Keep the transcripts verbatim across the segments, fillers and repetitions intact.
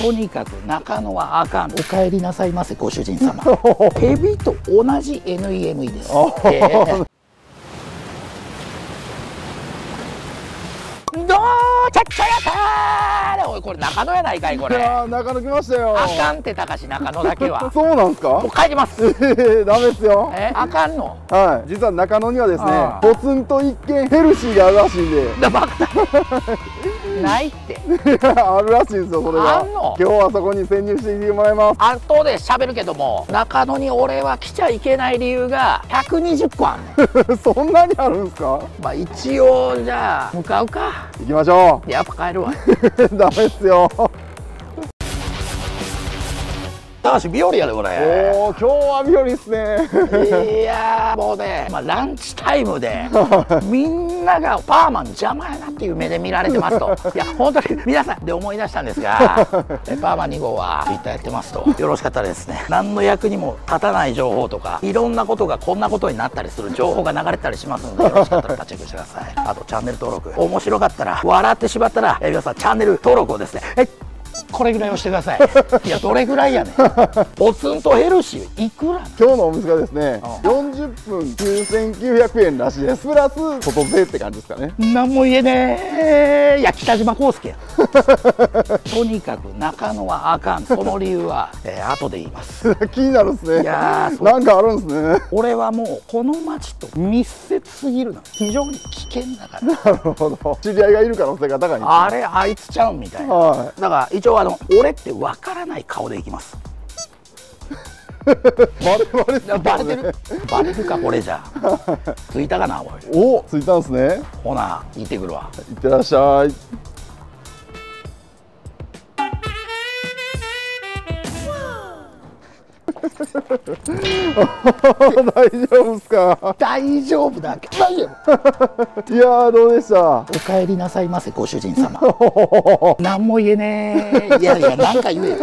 とにかく中野はあかん。お帰りなさいませご主人様。ヘビと同じ エヌイーエムイー です。どうちゃっちゃやったー。おいこれ中野やないかいこれ。いや中野来ましたよ。あかんってたかし中野だけは。そうなんですか。もう帰ります。ええダメですよ。えあかんの。はい。実は中野にはですねポツンと一軒ヘルシーがあるらしいんで。だバカ。ないって。あるらしいんですよそれが。あんの。今日はそこに潜入していてもらいます。あとで喋るけども中野に俺は来ちゃいけない理由がひゃくにじゅっこあんねん。そんなにあるんですか。まあ一応じゃあ向かうか。行きましょう。やっぱ帰るわ。ダメっすよ。高橋日和やでこれ。おお、今日は日和っすね。いやーもうね、まあ、ランチタイムでみんながパーマン邪魔やなっていう目で見られてますと。いや本当に皆さんで思い出したんですが、えパーマンにごうはツイッターやってますと、よろしかったらですね、何の役にも立たない情報とか、いろんなことがこんなことになったりする情報が流れたりしますので、よろしかったらチェックしてください。あとチャンネル登録、面白かったら、笑ってしまったら、え皆さんチャンネル登録をですね、えこれぐらいをしてください。いやどれぐらいやねん。ポツンとヘルシーいくら。今日のお店がですね、よんじゅっぷんきゅうせんきゅうひゃくえんらしいです。プラス外税って感じですかね。なんも言えねえ。いや北島康介や。とにかく中野はあかん。その理由は、えー、後で言います。気になるんですね。いやー、なんかあるんですね。俺はもうこの町と密接すぎるな。非常に危険だから。なるほど。知り合いがいる可能性が高い。あれあいつちゃうみたいな。はい、だから一応。あの俺ってわからない顔でいきます。バレバレだ、バレてる。バレるかこれじゃ。ついたかなおい。お、ついたんですね。ほな、行ってくるわ。行ってらっしゃい。大丈夫ですか。大丈夫だけ。大丈夫。いやーどうでした。お帰りなさいませご主人様。何も言えねー。いやいやなんか言えよ。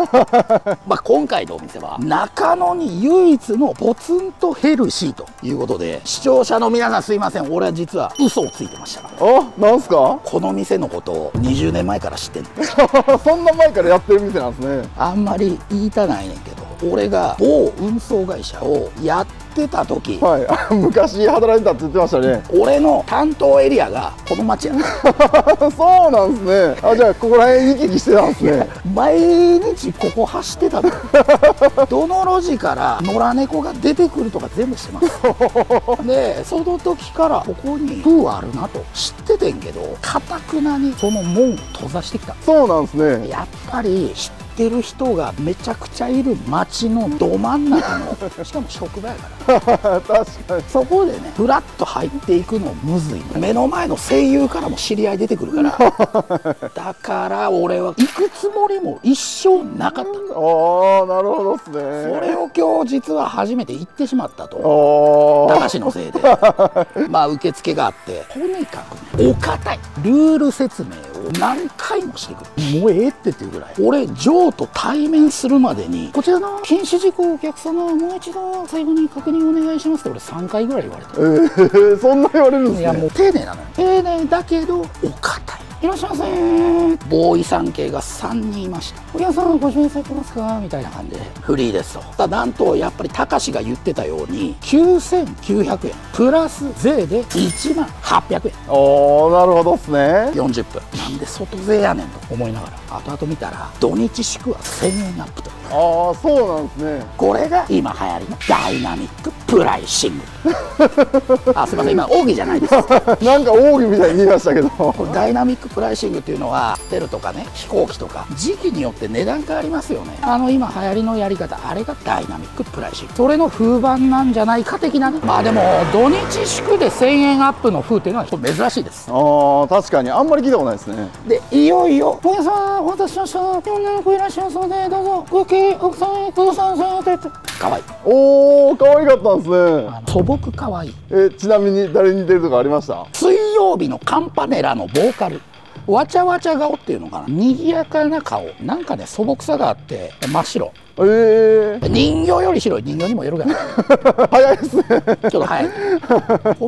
まあ今回のお店は中野に唯一のポツンとヘルシーということで、視聴者の皆さんすいません。俺は実は嘘をついてました。あ、なんすか。この店のことをにじゅうねんまえから知ってんの。そんな前からやってる店なんですね。あんまり言いたないねんけど、俺が某運送会社をやってた時、はい、昔働いてたって言ってましたね。俺の担当エリアがこの町やね。そうなんですね。あ、じゃあここら辺行き来してたんですね。毎日ここ走ってたの。どの路地から野良猫が出てくるとか全部してます。でその時からここに風あるなと知っててんけど、かたくなにその門を閉ざしてきた。そうなんですね。やっぱり知っててる人がめちゃくちゃいる街のど真ん中の、しかも職場やから。確かにそこでねフラッと入っていくのむずい。目の前の声優からも知り合い出てくるから。だから俺は行くつもりも一生なかった。ああなるほどっすね。それを今日実は初めて行ってしまったと。高橋のせいで。まあ受付があって、とにかく、ね、お堅いルール説明を何回もしてくる。もうええってっていうぐらい。俺上と対面するまでに、こちらの禁止事項お客様はもう一度最後に確認お願いしますって俺さんかいぐらい言われた。えー、そんな言われるんですね。いやもう丁寧なのよ。丁寧だけどお堅い。いらっしゃいませー。ボーイさん系がさんにんいました。お客さんご指名されてますかみたいな感じでフリーですと。ただなんとやっぱりたかしが言ってたようにきゅうせんきゅうひゃくえんプラス税でいちまんはっぴゃくえん。おおなるほどっすね。よんじゅっぷんなんで外税やねんと思いながら後々見たら土日祝はせんえんアップと。ああそうなんですね。これが今流行りのダイナミックプライシング。あすいません今奥義じゃないです。なんか奥義みたいに言いましたけど。これダイナミックプライシングっていうのはホテルとかね飛行機とか時期によって値段変わりますよね。あの今流行りのやり方、あれがダイナミックプライシング、それの風版なんじゃないか的なね。まあでも土日祝でせんえんアップの風っていうのは珍しいです。ああ確かにあんまり聞いたことないですね。でいよいよ「お客様お待たせしました。女の子いらっしゃいますのでどうぞご経営奥さんへどうぞ」って。かわいい。おおかわいかったんですね。素朴かわいい。えちなみに誰に似てるとかありました？水曜日のカンパネラのボーカル。わちゃわちゃ顔っていうのかな、にぎやかな顔、なんかね素朴さがあって真っ白。えー、人形より白い。人形にもよるがない早いですねちょっと早い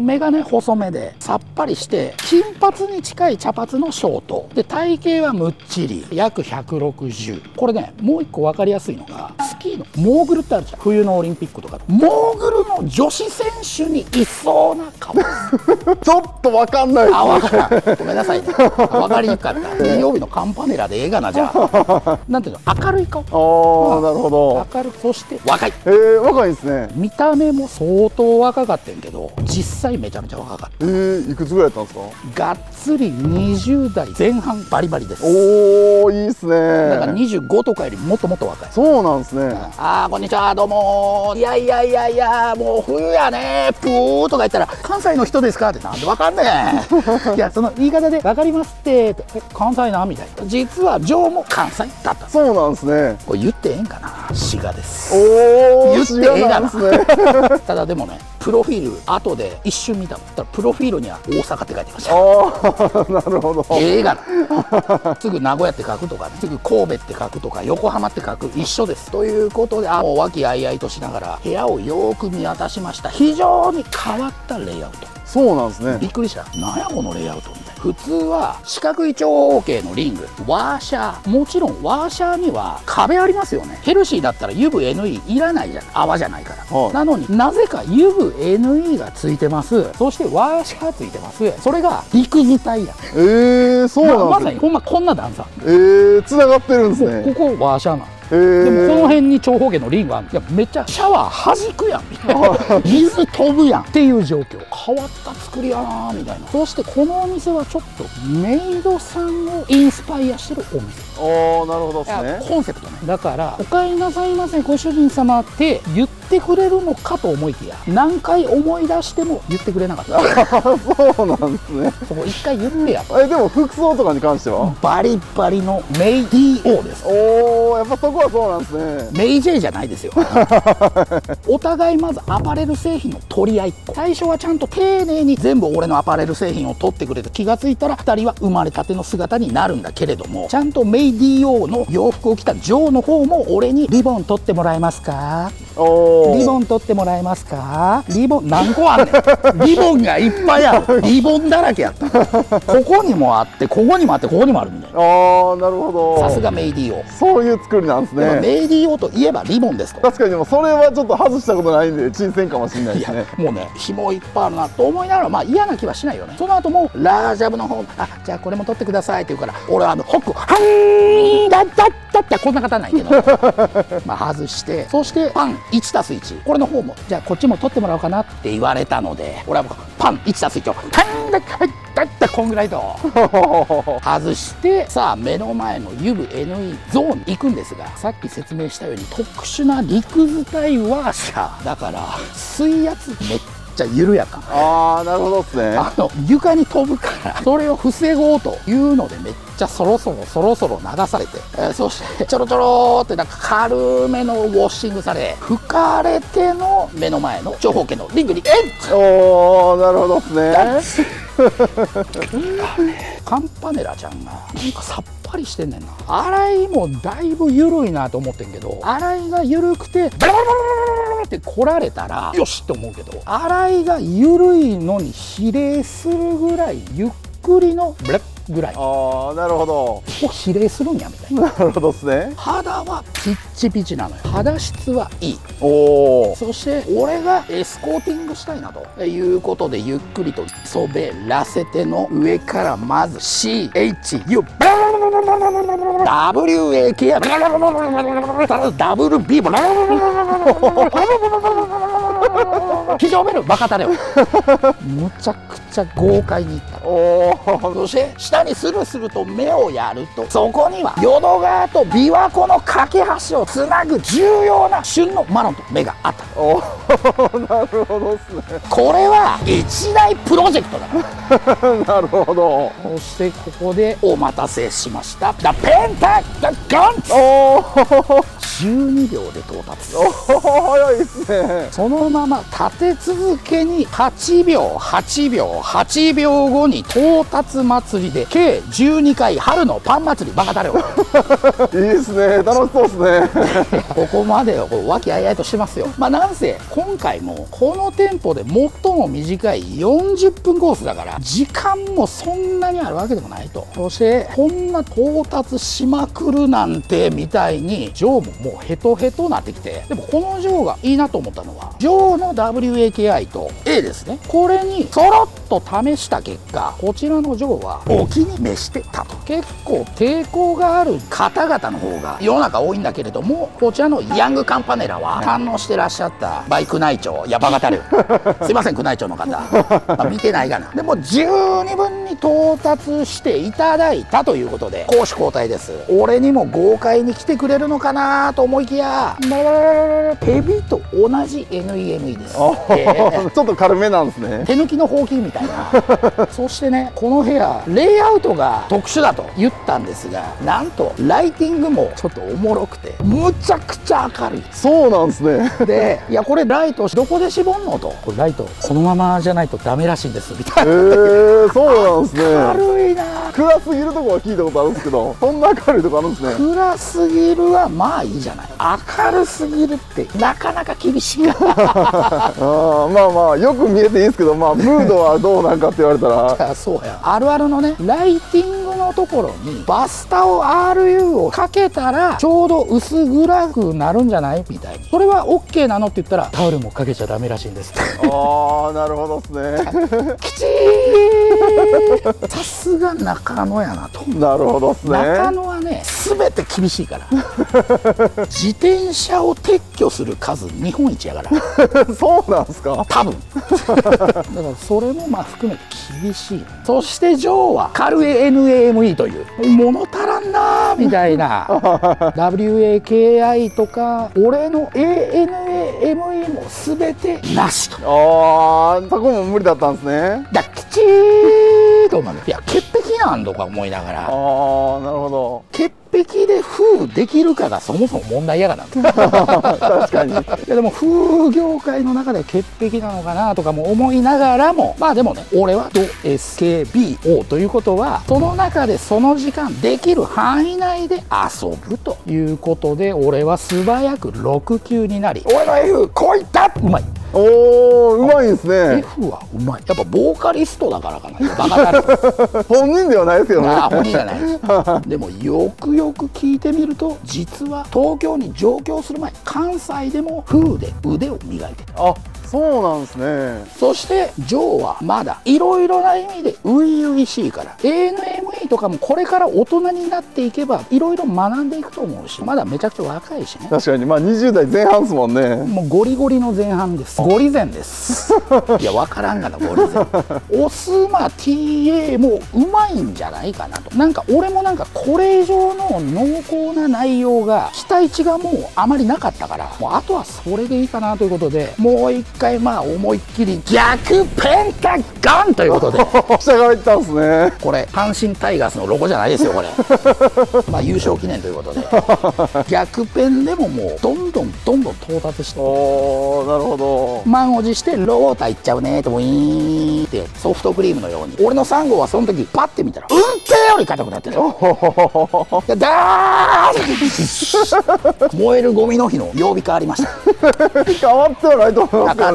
目がね細めでさっぱりして金髪に近い茶髪のショートで体型はむっちり約ひゃくろくじゅう。これねもう一個分かりやすいのがスキーのモーグルってあるじゃん、冬のオリンピックとかモーグルの女子選手にいそうな顔ちょっと分かんないです、ね、あ分からんごめんなさい、ね、分かりにくかった金曜日のカンパネラでええがな。じゃあなんていうの明るい顔、ああなるほどほど明るく、そして若い。えー、若いですね。見た目も相当若かったんけど実際めちゃめちゃ若かった。えー、いくつぐらいだったんですか。がっつりにじゅうだいぜんはんバリバリです。おおいいっすね。だからにじゅうごとかよりもっともっと若い。そうなんですね。うん、ああこんにちはどうもー。いやいやいやいやもう冬やねーぷーとか言ったら関西の人ですかってなんでわかんねえいやその言い方でわかりますってーって関西なみたいな。実はジョーも関西だった。そうなんですね。これ言ってええんかな。滋賀です。おお、言ってええがな。ただでもね、プロフィール後で一瞬見たの。たらプロフィールには大阪って書いてました。ああ、なるほど。ええがな。すぐ名古屋って書くとか、ね、すぐ神戸って書くとか、横浜って書く一緒です。ということで、あもう和気あいあいとしながら部屋をよく見渡しました。非常に変わったレイアウト。そうなんですね。びっくりした。なんやこのレイアウトみたいな。普通は四角い長方形のリング、ワーシャー、もちろんワーシャーには壁ありますよね。ヘルシーだったら ユーブイエヌイー いらないじゃん、泡じゃないから、はい、なのになぜか ユーブイエヌイー がついてます。そしてワーシャーついてます。それが陸自体やん。えー、そうなんですね。まあ、まさにほんまこんな段差。えー、つながってるんですね。ここワーシャーなん。でもこの辺に長方形のリングあるんです。いやめっちゃシャワー弾くやんみたいな水飛ぶやんっていう状況。変わった作りやなみたいな。そしてこのお店はちょっとメイドさんをインスパイアしてるお店。おーなるほどですね。コンセプトね。だから「お帰りなさいませご主人様」って言ってくれるのかと思いきや何回思い出しても言ってくれなかった。そうなんですね。そこ一回言ってやと。えでも服装とかに関してはバリバリのメイディーオーです。おおやっぱそこはそうなんですね。メイジェイじゃないですよお互いまずアパレル製品の取り合い。最初はちゃんと丁寧に全部俺のアパレル製品を取ってくれて気が付いたらふたりは生まれたての姿になるんだけれども、ちゃんとメイディーオー の洋服を着たジョーの方も俺にリボン取ってもらえますか、リボン取ってもらえますか、リボン何個あんねんリボンがいっぱいある。リボンだらけやったここにもあってここにもあってここにもあるみたいな。ああなるほど。さすがメイディーオー。そういう作りなんですね。メイディーオーといえばリボンですと。確かにでもそれはちょっと外したことないんで新鮮かもしれないですね。いやもうね紐いっぱいあるなと思いながらまあ嫌な気はしないよね。その後もラージャブの方あじゃあこれも取ってくださいって言うから俺はあのホックハンダッダッダッダッこんな方ないけどまあ外して、そしてパンいちたすいちこれの方もじゃあこっちも取ってもらおうかなって言われたので俺はもうパンいちたすいちをパンだだったこんぐらいと外して、さあ目の前の ユーブイエヌイー ゾーンに行くんですが、さっき説明したように特殊な陸伝いワーシャーだから水圧めっちゃ緩やか。ああなるほどっすね。あの床に飛ぶからそれを防ごうというのでめっちゃじゃあそろそろそろそろ流されて、えー、そしてちょろちょろってなんか軽めのウォッシングされ吹かれての目の前の長方形のリングにえっおおなるほどですねカンパネラちゃんがなんかさっぱりしてんねんな。洗いもだいぶ緩いなと思ってんけど洗いが緩くてバラバラバラバラって来られたらよしって思うけど、洗いが緩いのに比例するぐらいゆっくりのブレッぐらい。ああなるほど。もう比例するんやみたいな。なるほどですね。肌はピッチピチなのよ。肌質はいい。おお。そして俺がエスコーティングしたいなということでゆっくりとそべらせての上からまず シーエイチユー ダブリューエーケー や ダブリュービー も非常ベルバカタレよむちゃくちゃ豪快にいったおそして下にスルスルと目をやるとそこには淀川と琵琶湖の架け橋をつなぐ重要な旬のマロンと目があった。おなるほどっすね。これは一大プロジェクトだなるほど。そしてここでお待たせしましたダペンタガンツ。おじゅうにびょうで到達。おー、早いですね。そのまま立て続けにはちびょうはちびょうはちびょうごに到達祭りで計じゅうにかい春のパン祭り。バカだろいいですね、楽しそうですねここまでを和気あいあいとしてますよ。まあなんせ今回もこの店舗で最も短いよんじゅっぷんコースだから時間もそんなにあるわけでもないと。そしてこんな到達しまくるなんてみたいにジョーももうヘトヘトになってきて、でもこのジョーがいいなと思ったのはジョーの ダブリューエーケーアイ と A ですね、これにそろっと試した結果こちらのジョーはお気に召してたと。結構抵抗がある方々の方が世の中多いんだけれども、こちらのヤングカンパネラは堪能してらっしゃったバイク内調、いやバカたるすいません宮内庁の方、まあ、見てないかな。でも十二分に到達していただいたということで攻守交代です。俺にも豪快に来てくれるのかなと思いきや、ヘビと同じ エヌイーエムイー です、えー、ちょっと軽めなんですね、手抜きのほうきみたいなそしてね、この部屋レイアウトが特殊だと言ったんですが、なんとライティングもちょっとおもろくてむちゃくちゃ明るい。そうなんですね。でいやこれライトどこで絞んのと、これライトこのままじゃないとダメらしいんですみたいな。へえー、そうなんですね。明るいな。暗すぎるとこは聞いたことあるんですけどそんな明るいとこあるんですね。暗すぎるはまあいいじゃない、明るすぎるってなかなか厳しいなあまあまあよく見えていいですけど、まあムードはどうなんかって言われたらそうや、あるあるのね、ライティングのところにバスタオ アールユー をかけたらちょうど薄暗くなるんじゃないみたいに、それは オーケー なのって言ったらタオルもかけちゃダメらしいんですああなるほどですねきちーさすが中野やなと。なるほどですね。中野はね全て厳しいから自転車を撤去する数日本一やからそうなんですか多分だからそれもまあ含めて厳しい。そしてジョーは軽い エヌエーという物足らんなみたいなダブリューエーケーアイ とか俺の エーエヌエーエムイー も全てなしと。ああそこも無理だったんですね。だっきちーと思う。いや潔癖なんとか思いながら、ああなるほど、潔癖で封できるかがそもそも問題やがな確かに。いやでも封業界の中で潔癖なのかなとかも思いながらも、まあでもね俺はド エスケービーオー ということはその中でその時間できる範囲内で遊ぶということで、俺は素早くろくきゅうになり俺の エフ こういった。うまい。おおうまいですね。 エフ はうまい。やっぱボーカリストだからかな。バカだる本人ではないですよね。ああ本人じゃないでもよくよく聞いてみると実は東京に上京する前関西でも風で腕を磨いてた。あそうなんですね。そしてジョーはまだいろいろな意味で初々しいから エーエヌエムイー とかもこれから大人になっていけばいろいろ学んでいくと思うし、まだめちゃくちゃ若いしね。確かにまあにじゅうだいぜん半ですもんね。もうゴリゴリの前半です。ゴリ前ですいや分からんがなゴリ前オスマ ティーエー もうまいんじゃないかなと。なんか俺もなんかこれ以上の濃厚な内容が期待値がもうあまりなかったから、もうあとはそれでいいかなということで、もう一回一回まあ思いっきり逆ペンタゴンということで下からいったんですね。これ阪神タイガースのロゴじゃないですよこれまあ優勝記念ということで逆ペンでももうどんどんどんどん到達して、おーなるほど、満を持してロゴータいっちゃうねーとウィーンってソフトクリームのように。俺のさん号はその時パッて見たら運転より硬くなってるダーン燃えるゴミの日の曜日変わりました変わってはないと思いますけど。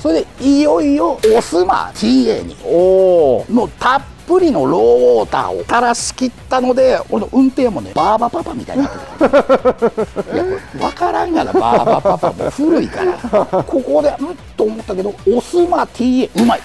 それでいよいよオスマ ティーエー にもうたっぷりのローウォーターを垂らしきったので、俺の運転もねバーバパパみたいになってたいやこれ分からんがなバーバパパも古いからここでうんと思ったけどオスマ ティーエー うまい。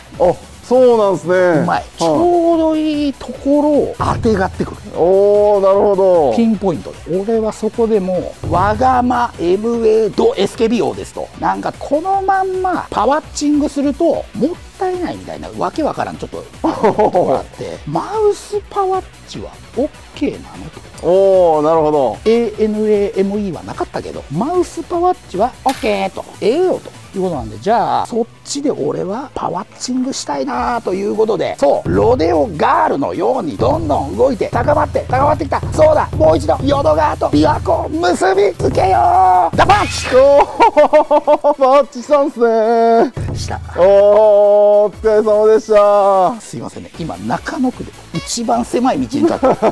そうなんですね。うまい、はい、ちょうどいいところをあてがってくる。おおなるほど、ピンポイントで。俺はそこでもうわがま エムエー ド エスケービーオー ですと、なんかこのまんまパワッチングするともっもったいないみたいなわけわからんちょっとあってマウスパワッチは オーケー なのと。おおなるほど、 エーエヌエーエムイー はなかったけどマウスパワッチは オーケー とええよと。いうことなんで、じゃあそっちで俺はパワッチングしたいなということで、そうロデオガールのようにどんどん動いて高まって高まってきた。そうだ、もう一度淀川と琵琶湖を結びつけよう。ダパッチ、おーマッチさんっすねーした。おーお疲れ様でした。すいませんね、今中野区で一番狭い道に立った。こ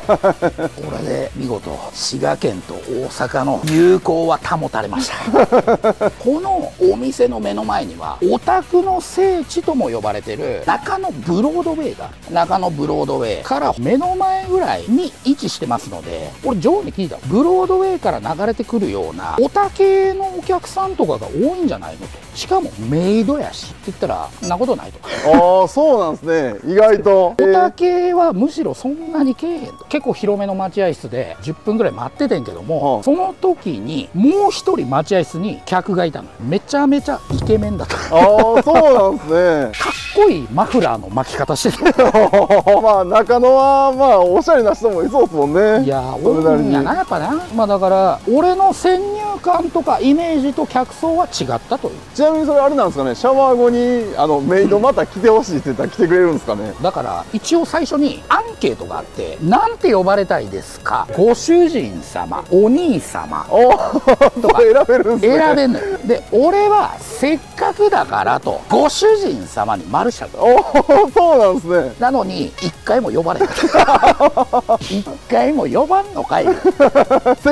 れで見事滋賀県と大阪の友好は保たれました。このお店の目の前にはオタクの聖地とも呼ばれてる中野ブロードウェイが、中野ブロードウェイから目の前ぐらいに位置してますので、俺ジョーに聞いた、ブロードウェイから流れてくるようなオタ系のお客さんとかが多いんじゃないのと、しかもメイドやしって言ったらそんなことないと。ああそうなんですね、意外とオタ系はむしろそんなにけえへんと。結構広めの待合室でじゅっぷんぐらい待っててんけども、はあ、その時にもう一人待合室に客がいたのよ。めちゃめちゃイケメンだった。ああそうなんですね。かっこいいマフラーの巻き方しててまあ中野はまあおしゃれな人もいそうですもんね。いや多いんやなやっぱな。まあだから俺の潜入感とかイメージと客層は違ったという。ちなみにそれあれなんですかね、シャワー後にあのメイドまた来てほしいって言ったら来てくれるんですかね。だから一応最初にアンケートがあって、なんて呼ばれたいですか、ご主人様、お兄様とか選べるんですね。選べんのよ。で俺はせっかくだからとご主人様に丸したと。おそうなんですね。なのに一回も呼ばれない。一回も呼ばんのかい。せっか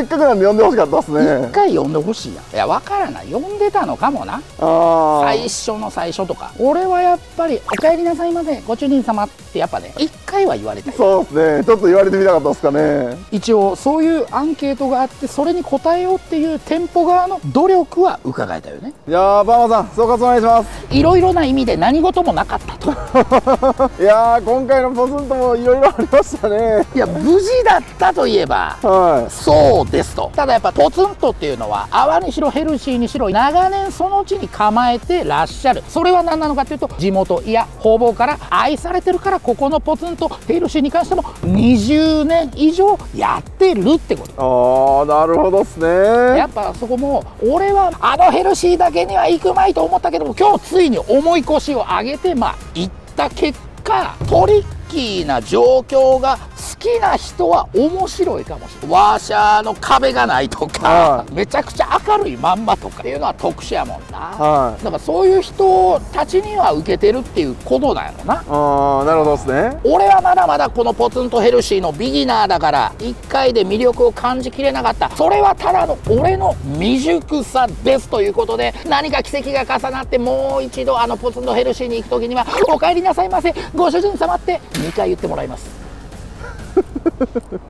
くなんで呼んでほしかったですね。一回呼んでほしいやん。いや分からない、呼んでたのかもな。あ最初の最初とか俺はやっぱり「お帰りなさいませご主人様」ってやっぱね一回は言われたい。そうですね、ちょっと言われてみたかったですかね。一応そういうアンケートがあって、それに答えようっていう店舗側の努力は伺えたよね。いやーバーマンさん総括お願いします。いろいろな意味で何事もなかったと。いやー今回のポツンともいろいろありましたね。いや無事だったといえば、はい、そうですと。ただやっぱポツンとっていうのは泡にしろヘルシーにしろ長年その地に構えてらっしゃる。それは何なのかというと、地元いや方々から愛されてるから、ここのポツンとヘルシーに関してもにじゅうねん以上やってるってこと。ああなるほどっすね。やっぱそこも俺はあのヘルシーだけには行くまいと思ったけども、今日ついに重い腰を上げてまあ行った結果、トリッキーな状況が好きな人は面白いかもしれない。ワーシャーの壁がないとか、はい、めちゃくちゃ明るいまんまとかっていうのは特殊やもんな、はい、だからそういう人たちには受けてるっていうことなんやろな。ああなるほどですね。俺はまだまだこのポツンとヘルシーのビギナーだからいっかいで魅力を感じきれなかった。それはただの俺の未熟さですということで、何か奇跡が重なってもう一度あのポツンとヘルシーに行く時には「お帰りなさいませご主人様」ってにかい言ってもらいます。Ha ha ha.